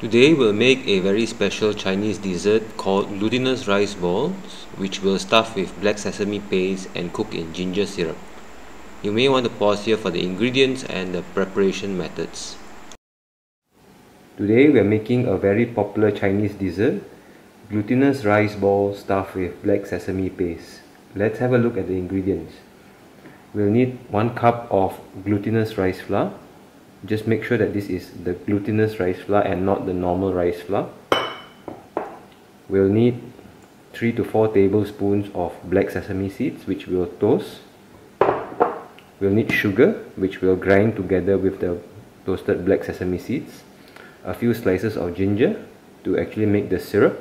Today we'll make a very special Chinese dessert called glutinous rice balls, which we'll stuff with black sesame paste and cook in ginger syrup. You may want to pause here for the ingredients and the preparation methods. Today we're making a very popular Chinese dessert, glutinous rice balls stuffed with black sesame paste. Let's have a look at the ingredients. We'll need 1 cup of glutinous rice flour. Just make sure that this is the glutinous rice flour and not the normal rice flour. We'll need 3 to 4 tablespoons of black sesame seeds, which we'll toast. We'll need sugar, which we'll grind together with the toasted black sesame seeds. A few slices of ginger to actually make the syrup,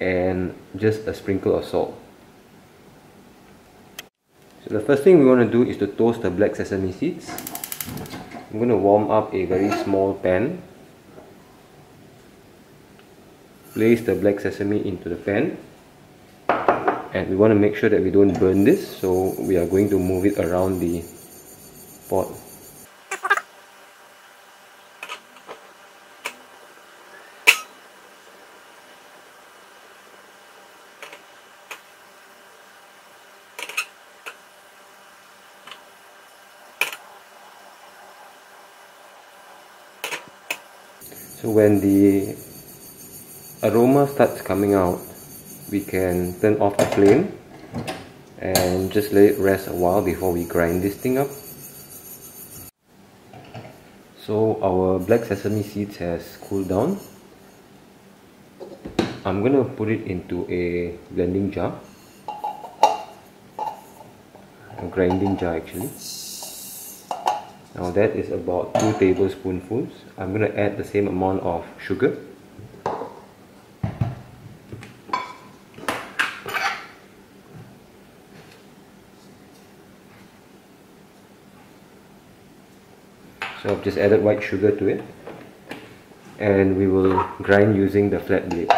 and just a sprinkle of salt. So the first thing we want to do is to toast the black sesame seeds. I'm going to warm up a very small pan. Place the black sesame into the pan, and we want to make sure that we don't burn this, so we are going to move it around the pot. So when the aroma starts coming out, we can turn off the flame and just let it rest a while before we grind this thing up. So our black sesame seeds has cooled down. I'm gonna put it into a blending jar, a grinding jar actually. Now that is about 2 tablespoonfuls. I'm going to add the same amount of sugar. So I've just added white sugar to it, and we will grind using the flat blade.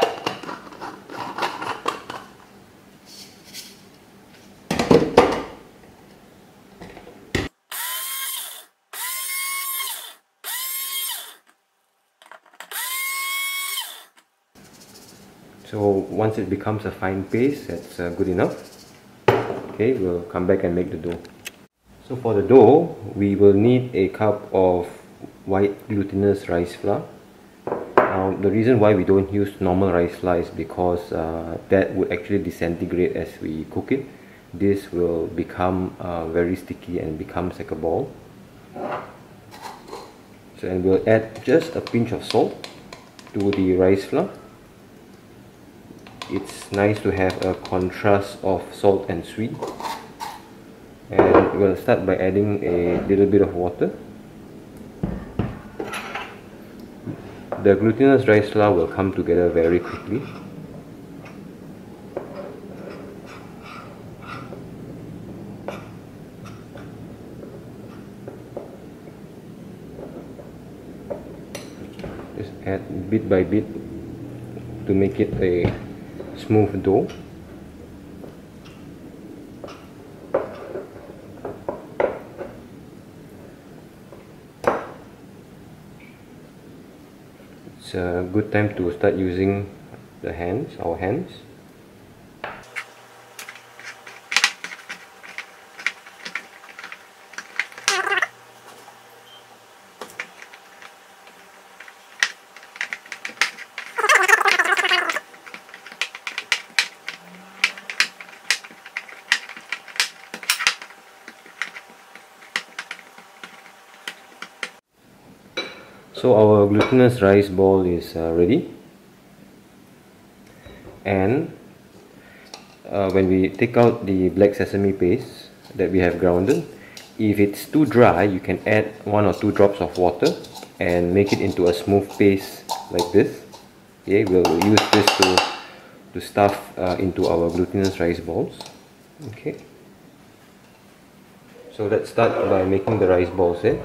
So once it becomes a fine paste, that's good enough. Okay, we'll come back and make the dough. So for the dough, we will need a cup of white glutinous rice flour. Now the reason why we don't use normal rice flour is because that would actually disintegrate as we cook it. This will become very sticky and becomes like a ball. So, and we'll add just a pinch of salt to the rice flour. It's nice to have a contrast of salt and sweet, and we'll start by adding a little bit of water. The glutinous rice flour will come together very quickly. Just add bit by bit to make it a smooth dough. It's a good time to start using the hands, our hands. So our glutinous rice ball is ready, and when we take out the black sesame paste that we have grounded, if it's too dry, you can add 1 or 2 drops of water and make it into a smooth paste like this. Okay, we'll use this to stuff into our glutinous rice balls. Okay, so let's start by making the rice balls here.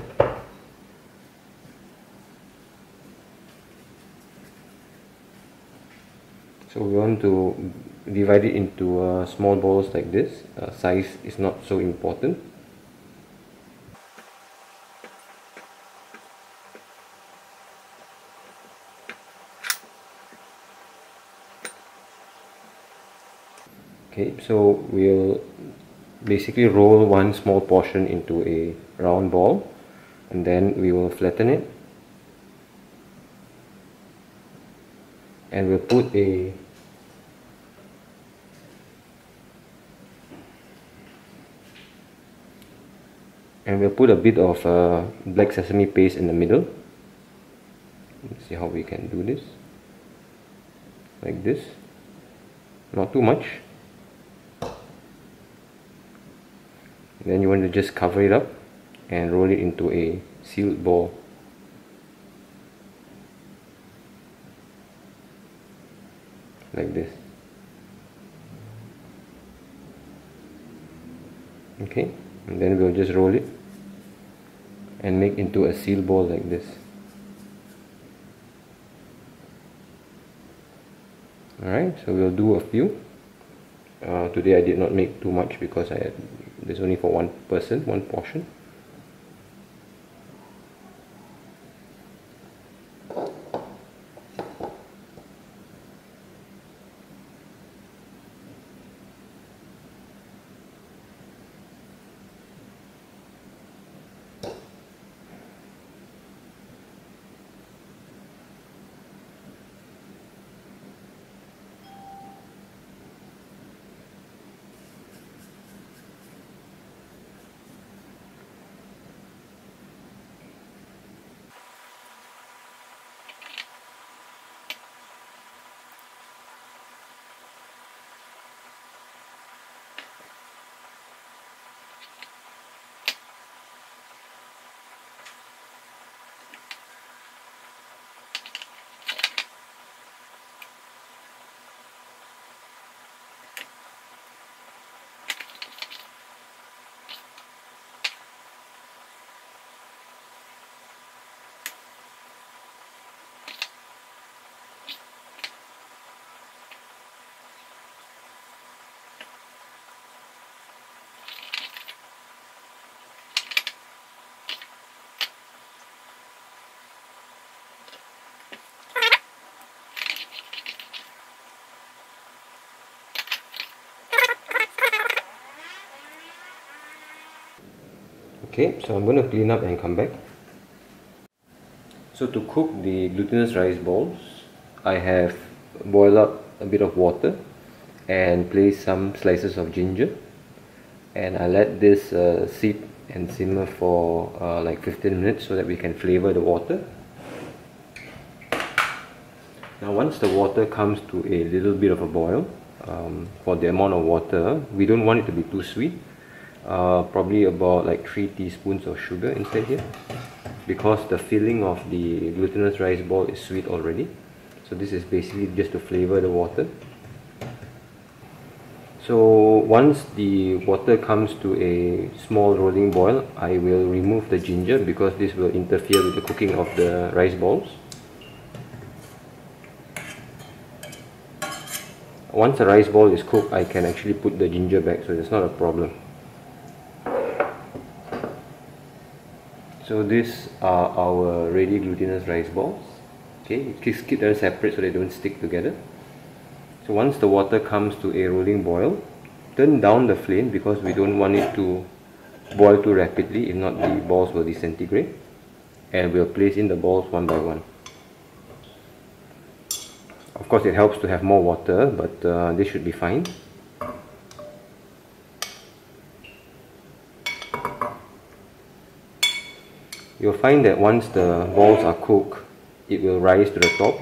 So we want to divide it into small balls like this. Size is not so important. Okay, so we'll basically roll one small portion into a round ball, and then we will flatten it, and we'll put a bit of black sesame paste in the middle. Let's see how we can do this. Like this, not too much. Then you want to just cover it up and roll it into a sealed ball. Like this. Okay, and then we'll just roll it and make into a sealed ball like this. Alright, so we'll do a few. Today I did not make too much because I had this only for one person, one portion. Okay, so I'm going to clean up and come back. So to cook the glutinous rice balls, I have boiled up a bit of water and placed some slices of ginger, and I let this sit and simmer for like 15 minutes so that we can flavor the water. Now once the water comes to a little bit of a boil, for the amount of water, we don't want it to be too sweet. Probably about like 3 teaspoons of sugar inside here, because the filling of the glutinous rice ball is sweet already. So this is basically just to flavor the water. So once the water comes to a small rolling boil, I will remove the ginger because this will interfere with the cooking of the rice balls. Once the rice ball is cooked, I can actually put the ginger back, so it's not a problem. So these are our ready glutinous rice balls. Okay, keep them separate so they don't stick together. So once the water comes to a rolling boil, turn down the flame because we don't want it to boil too rapidly, if not the balls will disintegrate. And we'll place in the balls one by one. Of course it helps to have more water, but this should be fine. You'll find that once the balls are cooked, it will rise to the top.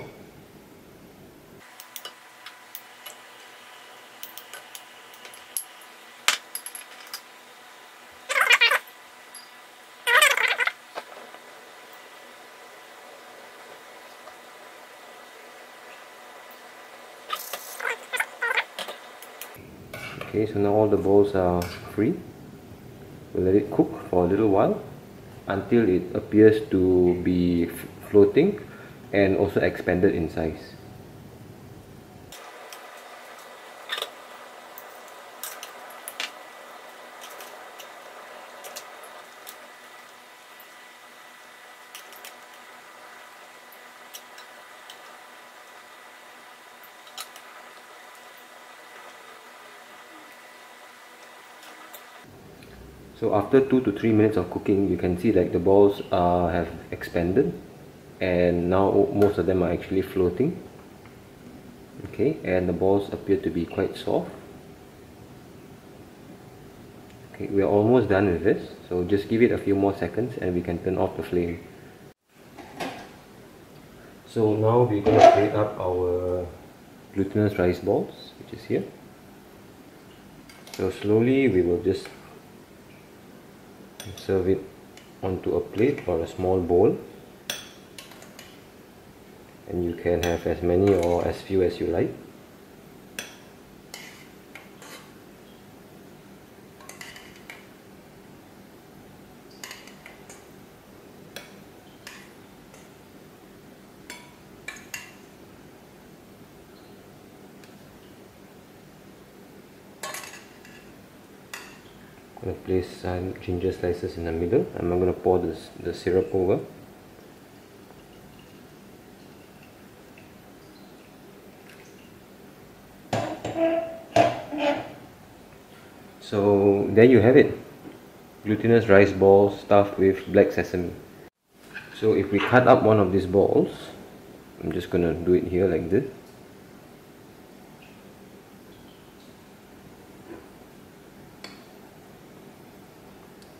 Okay, so now all the balls are free. We'll let it cook for a little while, until it appears to be floating and also expanded in size. So after 2 to 3 minutes of cooking, you can see like the balls have expanded, and now most of them are actually floating. Okay, and the balls appear to be quite soft. Okay, we are almost done with this, so just give it a few more seconds and we can turn off the flame. So now we're going to plate up our glutinous rice balls, which is here. So slowly we will just serve it onto a plate or a small bowl, and you can have as many or as few as you like. I'm going to place some ginger slices in the middle, and I'm going to pour the syrup over. So there you have it, glutinous rice balls stuffed with black sesame. So if we cut up one of these balls, I'm just going to do it here like this.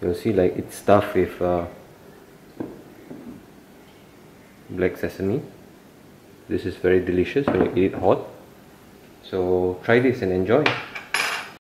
You'll see like it's stuffed with black sesame. This is very delicious when you eat it hot. So try this and enjoy.